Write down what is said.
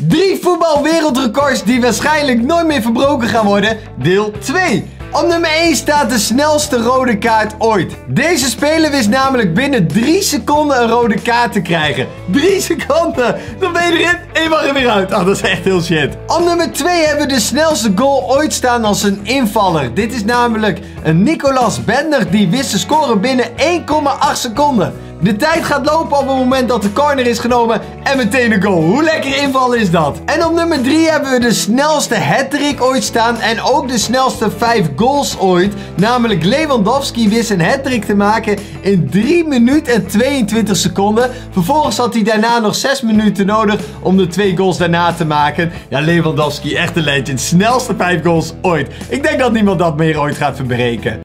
3 voetbalwereldrecords die waarschijnlijk nooit meer verbroken gaan worden, deel 2. Op nummer 1 staat de snelste rode kaart ooit. Deze speler wist namelijk binnen 3 seconden een rode kaart te krijgen. 3 seconden! Dan ben je erin en je mag er weer uit. Oh, dat is echt heel shit. Op nummer 2 hebben we de snelste goal ooit staan als een invaller. Dit is namelijk een Nicolas Bendtner die wist te scoren binnen 1,8 seconden. De tijd gaat lopen op het moment dat de corner is genomen en meteen een goal. Hoe lekker inval is dat? En op nummer 3 hebben we de snelste hattrick ooit staan en ook de snelste 5 goals ooit. Namelijk Lewandowski wist een hattrick te maken in 3 minuten en 22 seconden. Vervolgens had hij daarna nog 6 minuten nodig om de 2 goals daarna te maken. Ja, Lewandowski, echt een legend. Snelste 5 goals ooit. Ik denk dat niemand dat meer ooit gaat verbreken.